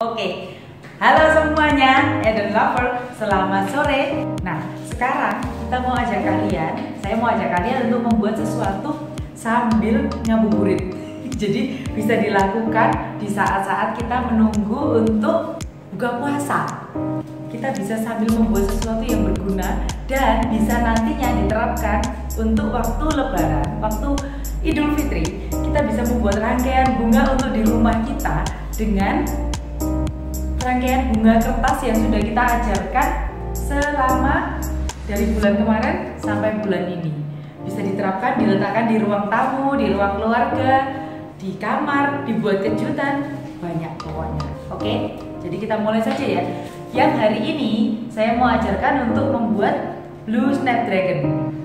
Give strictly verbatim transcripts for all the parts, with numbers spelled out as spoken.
Oke, halo semuanya, Eden Lover, selamat sore. Nah, sekarang kita mau ajak kalian, saya mau ajak kalian untuk membuat sesuatu sambil ngabuburit. Jadi bisa dilakukan di saat-saat kita menunggu untuk buka puasa. Kita bisa sambil membuat sesuatu yang berguna dan bisa nantinya diterapkan untuk waktu lebaran, waktu Idul Fitri. Kita bisa membuat rangkaian bunga untuk di rumah kita dengan rangkaian bunga kertas yang sudah kita ajarkan selama dari bulan kemarin sampai bulan ini. Bisa diterapkan, diletakkan di ruang tamu, di ruang keluarga, di kamar, dibuat kejutan, banyak pokoknya. Oke, jadi kita mulai saja ya. Yang hari ini saya mau ajarkan untuk membuat Blue Snapdragon.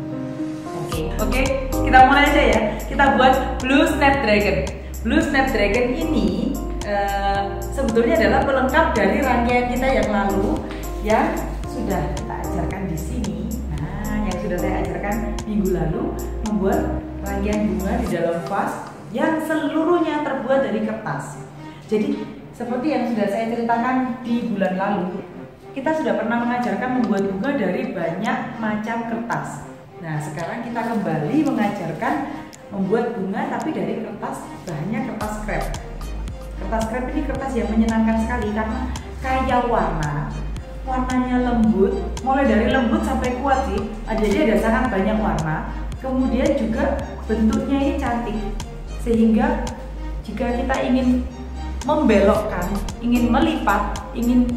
Oke, oke, kita mulai aja ya. Kita buat Blue Snapdragon. Blue Snapdragon ini Uh, sebetulnya adalah pelengkap dari rangkaian kita yang lalu yang sudah kita ajarkan di sini. Nah, yang sudah saya ajarkan minggu lalu membuat rangkaian bunga di dalam vas yang seluruhnya terbuat dari kertas. Jadi seperti yang sudah saya ceritakan di bulan lalu, kita sudah pernah mengajarkan membuat bunga dari banyak macam kertas. Nah, sekarang kita kembali mengajarkan membuat bunga tapi dari kertas, bahannya kertas krep. Kertas krep ini kertas yang menyenangkan sekali karena kaya warna, warnanya lembut, mulai dari lembut sampai kuat sih, jadi ada sangat banyak warna. Kemudian juga bentuknya ini cantik, sehingga jika kita ingin membelokkan, ingin melipat, ingin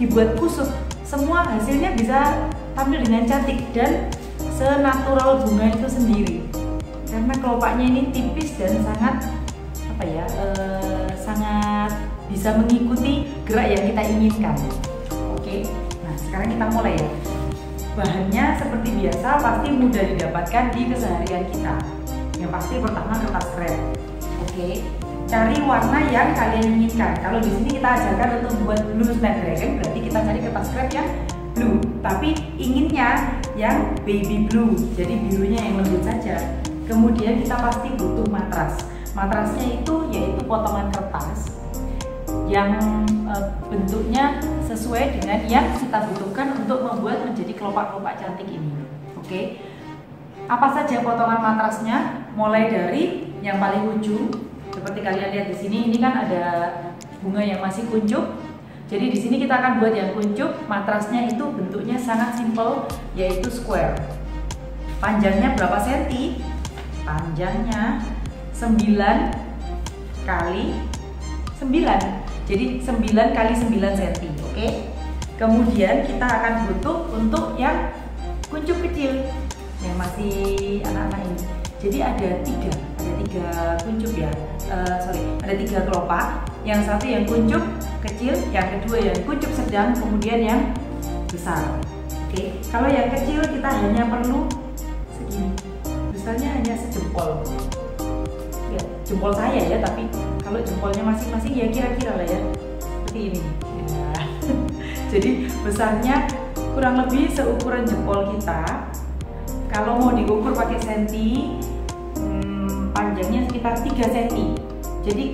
dibuat kusut, semua hasilnya bisa tampil dengan cantik dan senatural bunga itu sendiri. Karena kelopaknya ini tipis dan sangat apa ya? Uh, sangat bisa mengikuti gerak yang kita inginkan. Oke, nah sekarang kita mulai ya. Bahannya seperti biasa pasti mudah didapatkan di keseharian kita. Yang pasti pertama kertas krep. Oke, cari warna yang kalian inginkan. Kalau di sini kita ajarkan untuk membuat Blue Snapdragon, berarti kita cari kertas krep yang blue, tapi inginnya yang baby blue, jadi birunya yang lembut saja. Kemudian kita pasti butuh matras. Matrasnya itu yaitu potongan kertas yang e, bentuknya sesuai dengan yang kita butuhkan untuk membuat menjadi kelopak-kelopak cantik ini. Oke, apa saja potongan matrasnya? Mulai dari yang paling ujung, seperti kalian lihat di sini, ini kan ada bunga yang masih kuncup. Jadi di sini kita akan buat yang kuncup. Matrasnya itu bentuknya sangat simple, yaitu square. Panjangnya berapa senti? Panjangnya sembilan kali sembilan, jadi sembilan kali sembilan senti. Oke, kemudian kita akan butuh untuk yang kuncup kecil yang masih anak-anak ini. Jadi ada tiga, ada tiga kuncup ya, uh, sorry, ada tiga kelopak. Yang satu yang kuncup kecil, yang kedua yang kuncup sedang, kemudian yang besar. Oke, kalau yang kecil kita hanya perlu segini, besarnya hanya sejempol. Jempol saya ya, tapi kalau jempolnya masing-masing ya kira-kira lah ya seperti ini ya. Jadi besarnya kurang lebih seukuran jempol kita. Kalau mau diukur pakai senti, hmm, panjangnya sekitar tiga senti. Jadi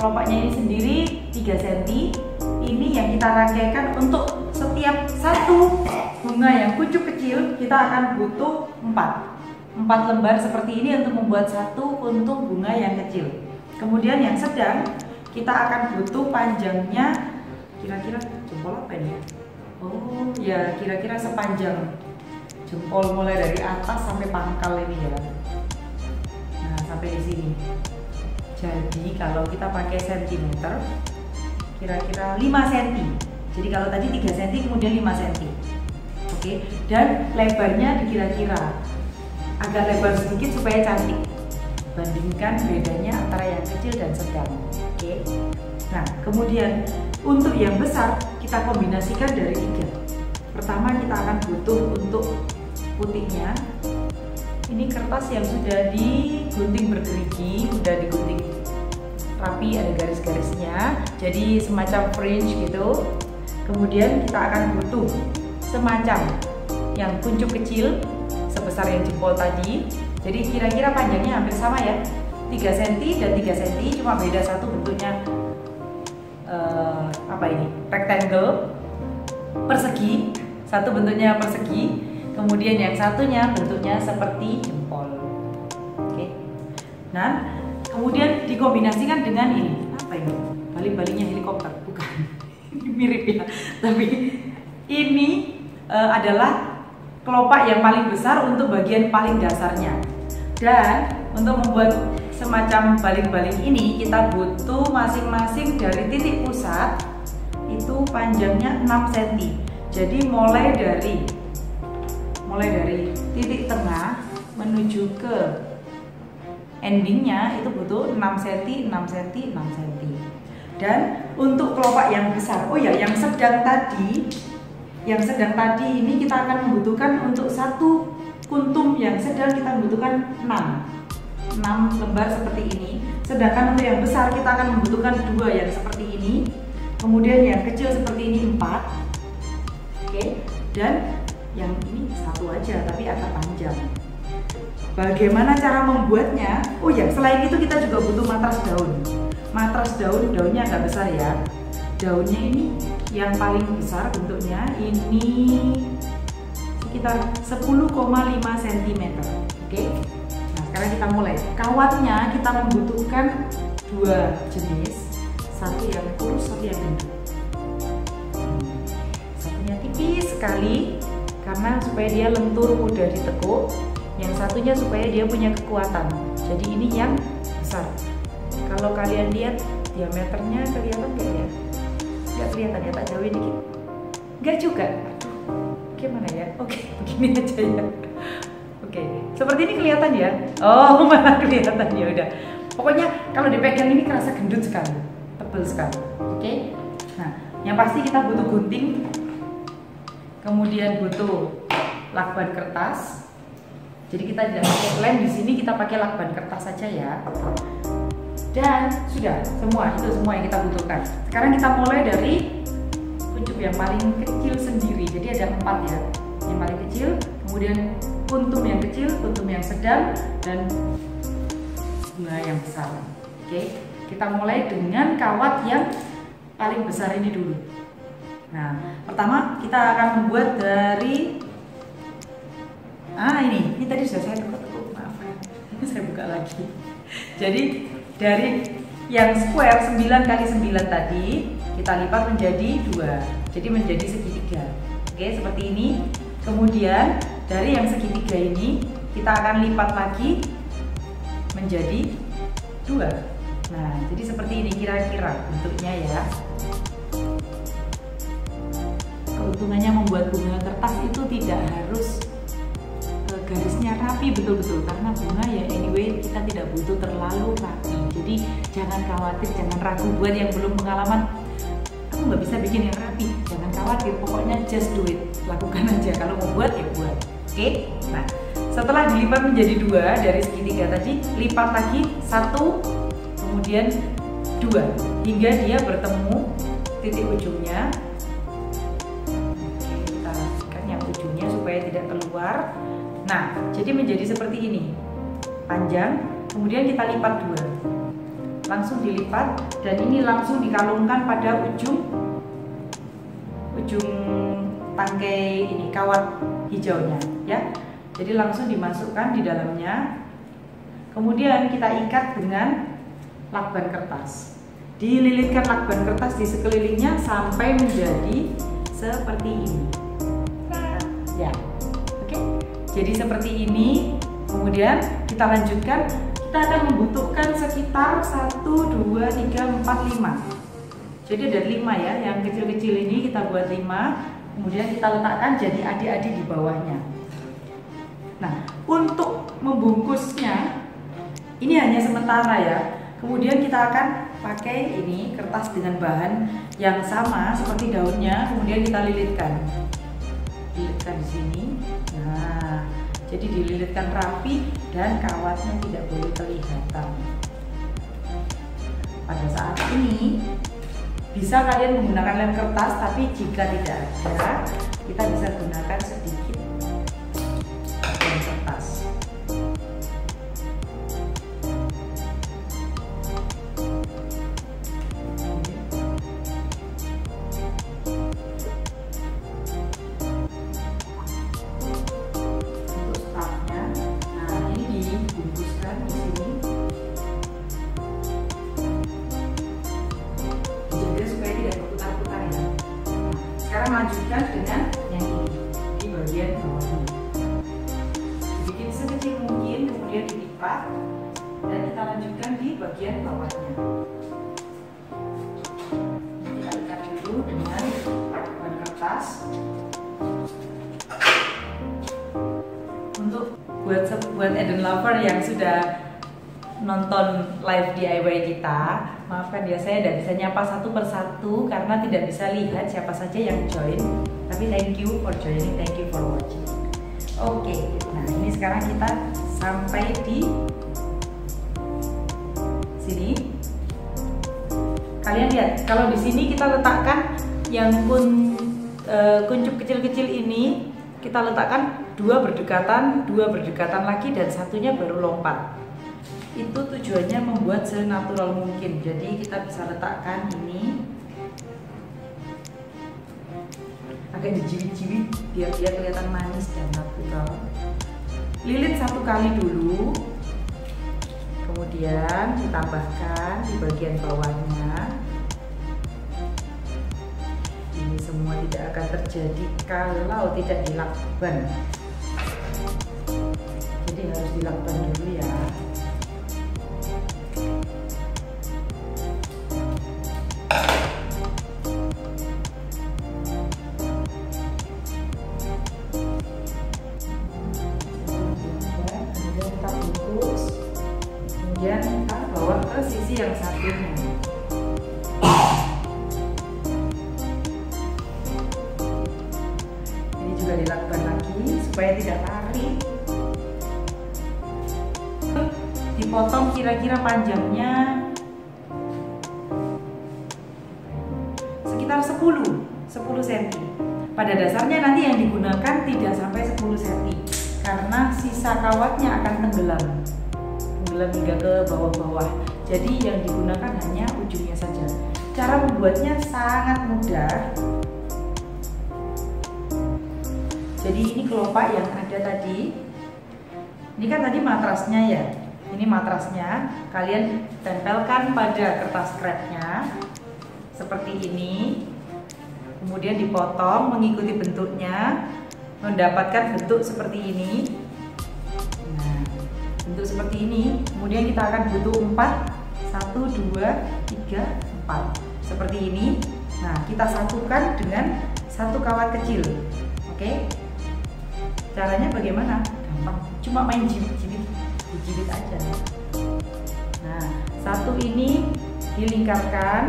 kelopaknya ini sendiri tiga senti. Ini yang kita rangkaikan untuk setiap satu bunga yang kuncup kecil kita akan butuh empat empat lembar seperti ini untuk membuat satu kuntum bunga yang kecil. Kemudian yang sedang kita akan butuh panjangnya kira-kira jempol apa ini? Oh ya, kira-kira sepanjang jempol mulai dari atas sampai pangkal ini ya. Nah, sampai di sini. Jadi kalau kita pakai sentimeter kira-kira lima senti. Jadi kalau tadi tiga senti kemudian lima senti. Oke, dan lebarnya dikira-kira agak lebar sedikit supaya cantik. Bandingkan bedanya antara yang kecil dan sedang. Oke. Nah, kemudian untuk yang besar kita kombinasikan dari tiga. Pertama kita akan butuh untuk putihnya. Ini kertas yang sudah digunting bergerigi, sudah digunting rapi, ada garis-garisnya. Jadi semacam fringe gitu. Kemudian kita akan butuh semacam yang kuncup kecil sebesar yang jempol tadi. Jadi kira-kira panjangnya hampir sama ya, tiga senti dan tiga senti, cuma beda satu bentuknya uh, apa ini? Rectangle, persegi, satu bentuknya persegi, kemudian yang satunya bentuknya seperti jempol. Oke. Nah, kemudian dikombinasikan dengan ini. Apa ini? Bali-balinya helikopter, bukan. Mirip ya, tapi ini e, adalah kelopak yang paling besar untuk bagian paling dasarnya. Dan untuk membuat semacam baling-baling ini kita butuh masing-masing dari titik pusat itu panjangnya enam sentimeter. Jadi mulai dari mulai dari titik tengah menuju ke endingnya itu butuh enam sentimeter, enam sentimeter, enam sentimeter. Dan untuk kelopak yang besar, oh ya, yang sedang tadi, yang sedang tadi ini kita akan membutuhkan untuk satu kuntum yang sedang kita membutuhkan enam, enam lembar seperti ini. Sedangkan untuk yang besar kita akan membutuhkan dua yang seperti ini. Kemudian yang kecil seperti ini empat. Oke. Dan yang ini satu aja tapi agak panjang. Bagaimana cara membuatnya? Oh ya, selain itu kita juga butuh matras daun. Matras daun, daunnya agak besar ya. Daunnya ini yang paling besar bentuknya ini sekitar sepuluh koma lima sentimeter. Oke. Nah, sekarang kita mulai. Kawatnya kita membutuhkan dua jenis, satu yang kurus, satu yang gendut. Satunya tipis sekali karena supaya dia lentur mudah ditekuk. Yang satunya supaya dia punya kekuatan. Jadi ini yang besar. Kalau kalian lihat diameternya kelihatan gak ya? Gak kelihatan ya, tak jauhin dikit. Gak juga. Gimana ya? Oke, begini aja ya. Oke, seperti ini kelihatan ya? Oh, malah kelihatan ya udah. Pokoknya kalau dipegang ini kerasa gendut sekali, tebel sekali. Oke. Nah, yang pasti kita butuh gunting. Kemudian butuh lakban kertas. Jadi kita tidak pakai lem di sini, kita pakai lakban kertas saja ya. Dan sudah, semua itu semua yang kita butuhkan. Sekarang kita mulai dari kuncup yang paling kecil sendiri. Jadi ada empat ya, yang paling kecil, kemudian kuntum yang kecil, kuntum yang sedang, dan bunga yang besar. Oke, kita mulai dengan kawat yang paling besar ini dulu. Nah, pertama kita akan membuat dari Ah ini, ini tadi sudah saya tekuk-tekuk, maaf ya. Ini saya buka lagi. Jadi dari yang square sembilan kali sembilan tadi, kita lipat menjadi dua. Jadi menjadi segitiga. Oke, seperti ini. Kemudian dari yang segitiga ini, kita akan lipat lagi menjadi dua. Nah, jadi seperti ini kira-kira bentuknya ya. Keuntungannya membuat bunga kertas itu tidak harus garisnya rapi betul-betul, karena bunga ya anyway kita tidak butuh terlalu rapi. Jadi jangan khawatir, jangan ragu. Buat yang belum pengalaman, aku nggak bisa bikin yang rapi, jangan khawatir, pokoknya just do it, lakukan aja. Kalau mau buat ya buat. Oke. Nah, setelah dilipat menjadi dua dari segitiga tadi, lipat lagi satu, kemudian dua, hingga dia bertemu titik ujungnya. Oke, kita rapikan yang ujungnya supaya tidak keluar. Nah, jadi menjadi seperti ini, panjang, kemudian kita lipat dua, langsung dilipat, dan ini langsung dikalungkan pada ujung ujung tangkai ini, kawat hijaunya ya. Jadi langsung dimasukkan di dalamnya, kemudian kita ikat dengan lakban kertas, dililitkan lakban kertas di sekelilingnya sampai menjadi seperti ini ya. Jadi seperti ini, kemudian kita lanjutkan, kita akan membutuhkan sekitar satu, dua, tiga, empat, lima. Jadi ada lima ya, yang kecil-kecil ini kita buat lima, kemudian kita letakkan jadi adik-adik di bawahnya. Nah, untuk membungkusnya, ini hanya sementara ya. Kemudian kita akan pakai ini kertas dengan bahan yang sama seperti daunnya, kemudian kita lilitkan. Lilitkan di sini. Nah, jadi dililitkan rapi dan kawatnya tidak boleh kelihatan. Pada saat ini bisa kalian menggunakan lem kertas, tapi jika tidak ada, kita bisa gunakan sedikit lem kertas. majukan dengan yang ini di bagian bawah ini. Dibikin sekecil mungkin, kemudian dilipat dan kita lanjutkan di bagian bawahnya. Kita ikat dulu dengan bahan kertas. Untuk buat buat Eden Lover yang sudah nonton live D I Y kita, maafkan ya saya tidak bisa nyapa satu persatu karena tidak bisa lihat siapa saja yang join. Tapi thank you for joining, thank you for watching. Oke, okay, nah ini sekarang kita sampai di sini. Kalian lihat, kalau di sini kita letakkan yang kun uh, kuncup kecil-kecil ini, kita letakkan dua berdekatan, dua berdekatan lagi dan satunya baru lompat. Itu tujuannya membuat senatural mungkin, jadi kita bisa letakkan ini agak dijilid-jilid biar dia kelihatan manis dan natural. Lilit satu kali dulu, kemudian ditambahkan di bagian bawahnya. Ini semua tidak akan terjadi kalau tidak dilakban, jadi harus dilakban dulu ya. Kemudian kita bawa ke sisi yang satunya. Ini juga dilakukan lagi supaya tidak tarik. Dipotong kira-kira panjangnya sekitar sepuluh sentimeter. Pada dasarnya nanti yang digunakan tidak sampai sepuluh sentimeter karena sisa kawatnya akan tenggelam hingga ke bawah-bawah, jadi yang digunakan hanya ujungnya saja. Cara membuatnya sangat mudah. Jadi ini kelopak yang ada tadi, ini kan tadi matrasnya ya, ini matrasnya kalian tempelkan pada kertas krepnya seperti ini, kemudian dipotong mengikuti bentuknya, mendapatkan bentuk seperti ini. Bentuk seperti ini, kemudian kita akan butuh empat, satu, dua, tiga, empat seperti ini. Nah, kita satukan dengan satu kawat kecil. Oke, caranya bagaimana? Gampang, cuma main jilid-jilid, dijilid aja. Nah, satu ini dilingkarkan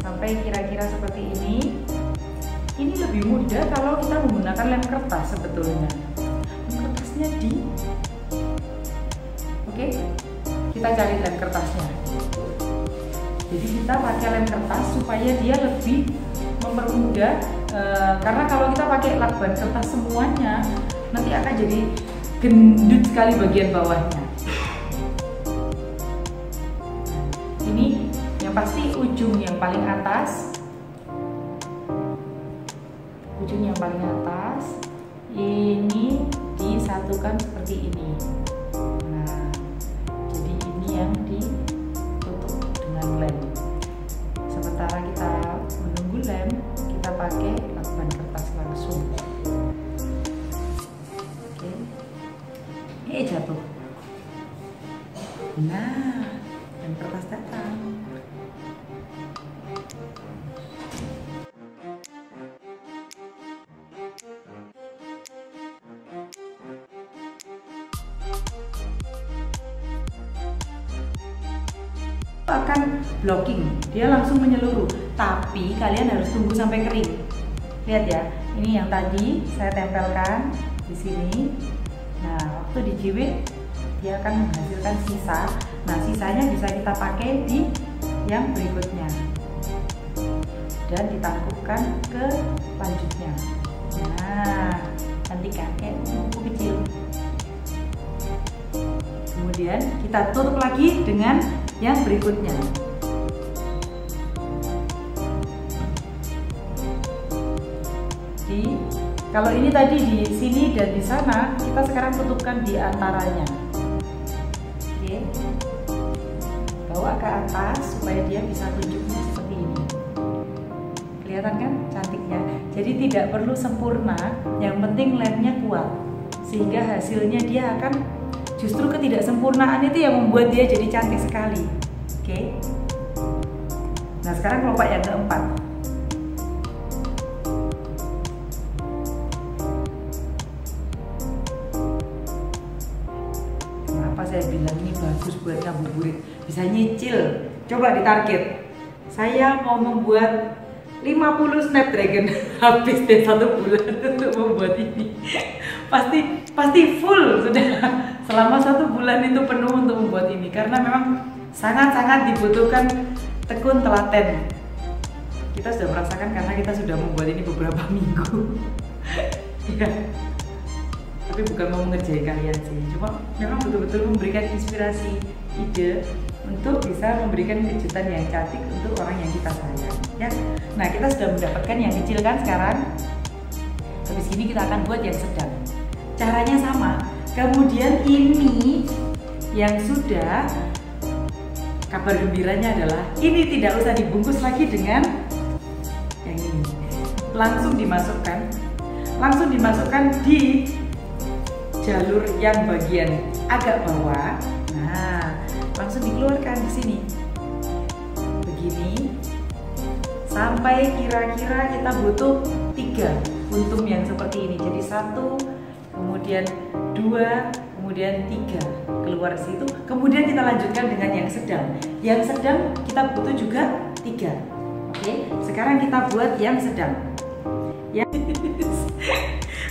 sampai kira-kira seperti ini. Ini lebih mudah kalau kita menggunakan lem kertas sebetulnya. Lem kertasnya di Oke, kita cari lem kertasnya. Jadi kita pakai lem kertas supaya dia lebih mempermudah, e, karena kalau kita pakai lakban kertas semuanya nanti akan jadi gendut sekali bagian bawahnya. Ini yang pasti ujung yang paling atas, ujung yang paling atas ini disatukan seperti ini. Yang ditutup dengan lem. Sementara kita menunggu lem, kita pakai lakban kertas langsung. Oke, eh jatuh. Nah, lem kertas datang. Akan blocking, dia langsung menyeluruh, tapi kalian harus tunggu sampai kering. Lihat ya, ini yang tadi saya tempelkan di sini. Nah, waktu dijilid dia akan menghasilkan sisa. Nah, sisanya bisa kita pakai di yang berikutnya dan ditangkupkan ke lanjutnya. Nah, nanti kakek buku kecil. Kemudian kita tutup lagi dengan yang berikutnya. Di, kalau ini tadi di sini dan di sana, kita sekarang tutupkan di antaranya. Oke, bawa ke atas supaya dia bisa tunjuknya seperti ini. Kelihatan kan cantiknya? Jadi tidak perlu sempurna, yang penting lemnya kuat. Sehingga hasilnya dia akan, justru ketidaksempurnaan itu yang membuat dia jadi cantik sekali. Oke. Okay. Nah, sekarang kelopak yang keempat. Kenapa saya bilang ini bagus buat ngabuburit? Bisa nyicil. Coba ditarget. Saya mau membuat lima puluh Snapdragon habis deh satu bulan untuk membuat ini. Pasti pasti full sudah. Selama satu bulan itu penuh untuk membuat ini karena memang sangat-sangat dibutuhkan tekun telaten. Kita sudah merasakan karena kita sudah membuat ini beberapa minggu. Ya. Tapi bukan mau mengerjai kalian sih, cuma memang betul-betul memberikan inspirasi, ide untuk bisa memberikan kejutan yang cantik untuk orang yang kita sayang, ya. Nah, kita sudah mendapatkan yang kecil kan sekarang. Habis ini kita akan buat yang sedang. Caranya sama. Kemudian ini yang sudah, kabar gembiranya adalah ini tidak usah dibungkus lagi dengan yang ini. Langsung dimasukkan. Langsung dimasukkan di jalur yang bagian agak bawah. Nah, langsung dikeluarkan di sini, begini, sampai kira-kira kita butuh tiga untung yang seperti ini. Jadi satu, kemudian dua, kemudian tiga keluar situ. Kemudian kita lanjutkan dengan yang sedang. Yang sedang kita butuh juga tiga. Oke, sekarang kita buat yang sedang. Ya,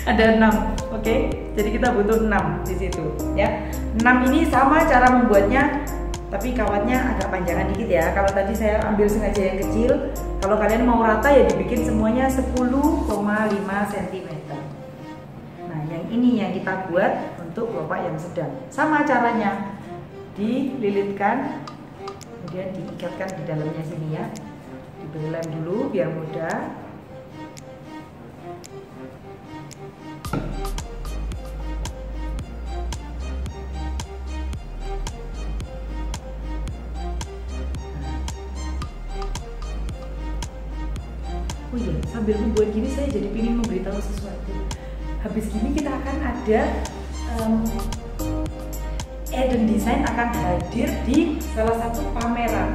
ada enam. Oke, jadi kita butuh enam di situ. Ya, enam ini sama cara membuatnya. Tapi kawatnya agak panjangan dikit ya. Kalau tadi saya ambil sengaja yang kecil. Kalau kalian mau rata ya dibikin semuanya sepuluh koma lima sentimeter. Nah, yang ini yang kita buat untuk kelopak yang sedang. Sama caranya. Dililitkan, kemudian diikatkan di dalamnya sini ya. Diberi lem dulu biar mudah. Oh iya, sambil membuat gini saya jadi ingin memberitahu sesuatu. Habis gini kita akan ada um, Eden Design akan hadir di salah satu pameran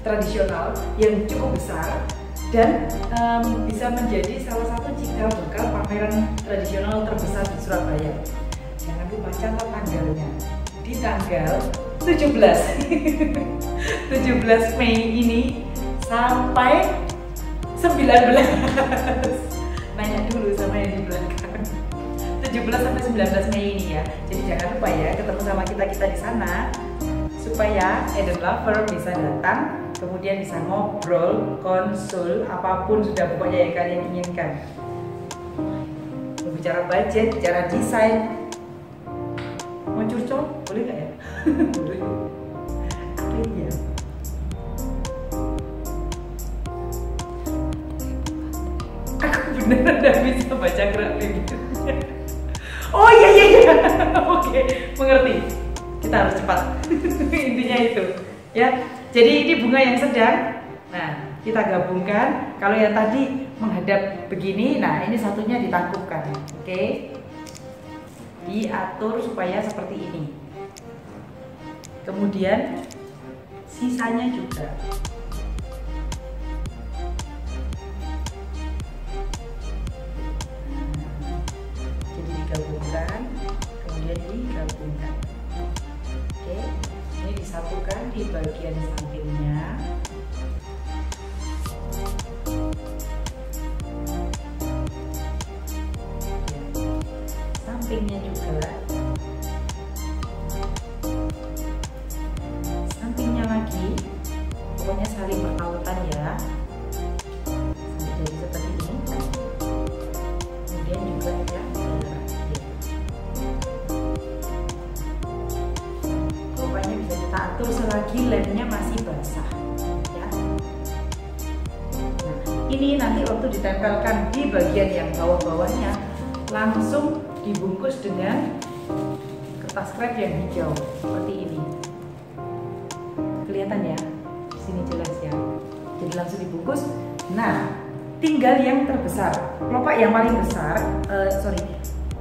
tradisional yang cukup besar. Dan um, bisa menjadi salah satu cikal bakal pameran tradisional terbesar di Surabaya. Jangan lupa catat tanggalnya. Di tanggal tujuh belas tujuh belas Mei ini sampai sembilan belas. Nanya dulu sama yang di belakang. tujuh belas sampai sembilan belas Mei ini ya. Jadi jangan lupa ya ketemu sama kita-kita di sana supaya Eden Lover bisa datang, kemudian bisa ngobrol, konsul, apapun sudah pokoknya yang kalian inginkan. Bicara budget, bicara desain. Mau curcol? Boleh nggak ya? Boleh. Apa ya? Beneran udah bisa baca gerak bibir. Oh iya iya iya. Oke, mengerti. Kita harus cepat. Intinya itu, ya. Jadi ini bunga yang sedang. Nah, kita gabungkan. Kalau yang tadi menghadap begini, nah ini satunya ditangkupkan. Oke. Diatur supaya seperti ini. Kemudian sisanya juga. Satukan di bagian sampingnya. Sampingnya juga. Sampingnya lagi. Pokoknya saling bertautan ya. Sampai jadi seperti ini. Kemudian juga ya. Atur selagi lemnya masih basah ya. Nah, ini nanti waktu ditempelkan di bagian yang bawah-bawahnya langsung dibungkus dengan kertas krep yang hijau seperti ini. Kelihatan ya? Di sini jelas ya. Jadi langsung dibungkus. Nah, tinggal yang terbesar, kelopak yang paling besar, uh, sorry,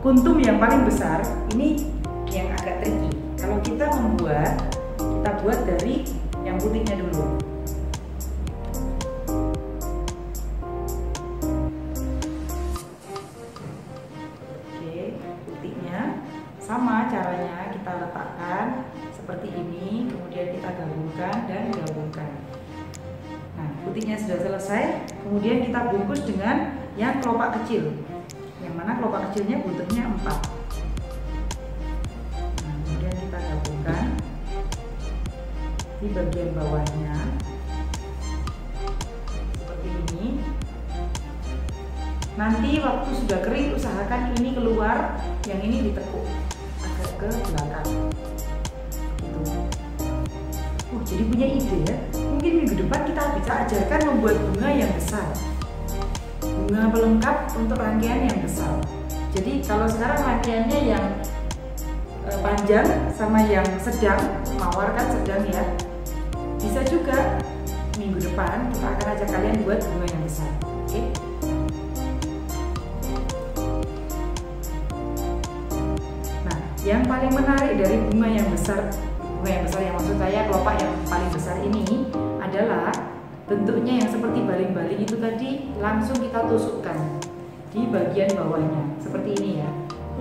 kuntum yang paling besar ini yang agak tricky. Kalau kita membuat, kita buat dari yang putihnya dulu. Oke, putihnya sama caranya, kita letakkan seperti ini, kemudian kita gabungkan dan gabungkan. Nah, putihnya sudah selesai, kemudian kita bungkus dengan yang kelopak kecil, yang mana kelopak kecilnya buntutnya empat. Nah, kemudian kita gabungkan di bagian bawahnya seperti ini. Nanti waktu sudah kering, usahakan ini keluar, yang ini ditekuk agak ke belakang gitu. Oh, jadi punya ide ya, mungkin minggu depan kita bisa ajarkan membuat bunga yang besar, bunga pelengkap untuk rangkaian yang besar. Jadi kalau sekarang rangkaiannya yang panjang sama yang sedang, menawarkan sedang ya, bisa juga minggu depan kita akan ajak kalian buat bunga yang besar. Oke? Nah, yang paling menarik dari bunga yang besar, bunga yang besar yang maksud saya kelopak yang paling besar ini adalah bentuknya yang seperti baling-baling itu tadi, langsung kita tusukkan di bagian bawahnya seperti ini ya.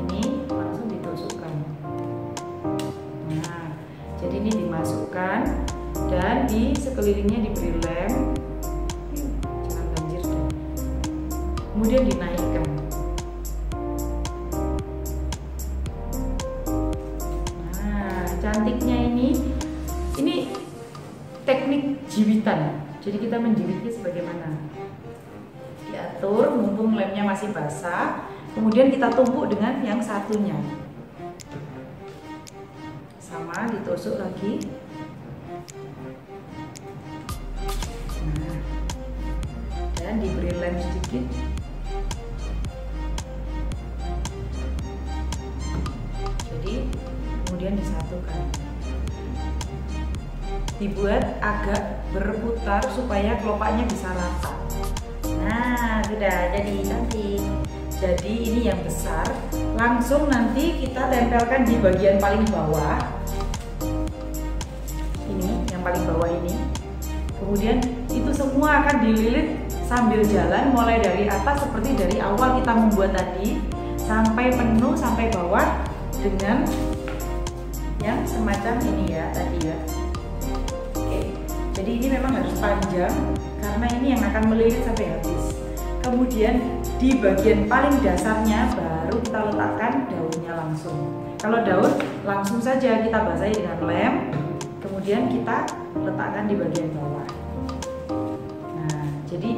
Ini langsung ditusukkan. Nah, jadi ini dimasukkan dan di sekelilingnya diberi lem, jangan banjir deh. Kemudian dinaikkan. Nah, cantiknya ini, ini teknik jiwitan. Jadi kita menjiwitnya sebagaimana diatur, mumpung lemnya masih basah, kemudian kita tumpuk dengan yang satunya, sama ditusuk lagi. Nah, dan diberi lem sedikit. Jadi kemudian disatukan, dibuat agak berputar supaya kelopaknya bisa rata. Nah, sudah jadi cantik. Jadi ini yang besar, langsung nanti kita tempelkan di bagian paling bawah. Ini yang paling bawah ini. Kemudian itu semua akan dililit sambil jalan, mulai dari atas seperti dari awal kita membuat tadi sampai penuh sampai bawah dengan yang semacam ini ya tadi ya. Jadi ini memang harus panjang karena ini yang akan melilit sampai habis. Kemudian di bagian paling dasarnya baru kita letakkan daunnya langsung. Kalau daun langsung saja kita basahi dengan lem, kemudian kita letakkan di bagian bawah. Nah, jadi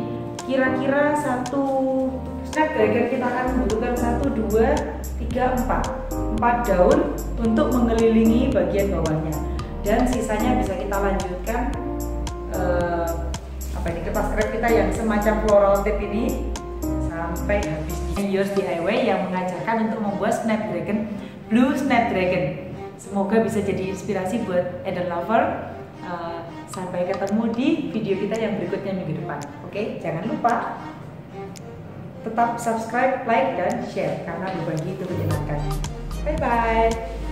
kira-kira satu Snapdragon kita akan membutuhkan satu, dua, tiga, empat. Empat daun untuk mengelilingi bagian bawahnya, dan sisanya bisa kita lanjutkan. Uh, apa ini, kertas krep kita yang semacam floral tip ini sampai habis. Yours D I Y yang mengajarkan untuk membuat Snapdragon, Blue Snapdragon. Semoga bisa jadi inspirasi buat Eden Lover. Uh, sampai ketemu di video kita yang berikutnya minggu depan. Oke, jangan lupa tetap subscribe, like, dan share karena berbagi itu menyenangkan. Bye bye.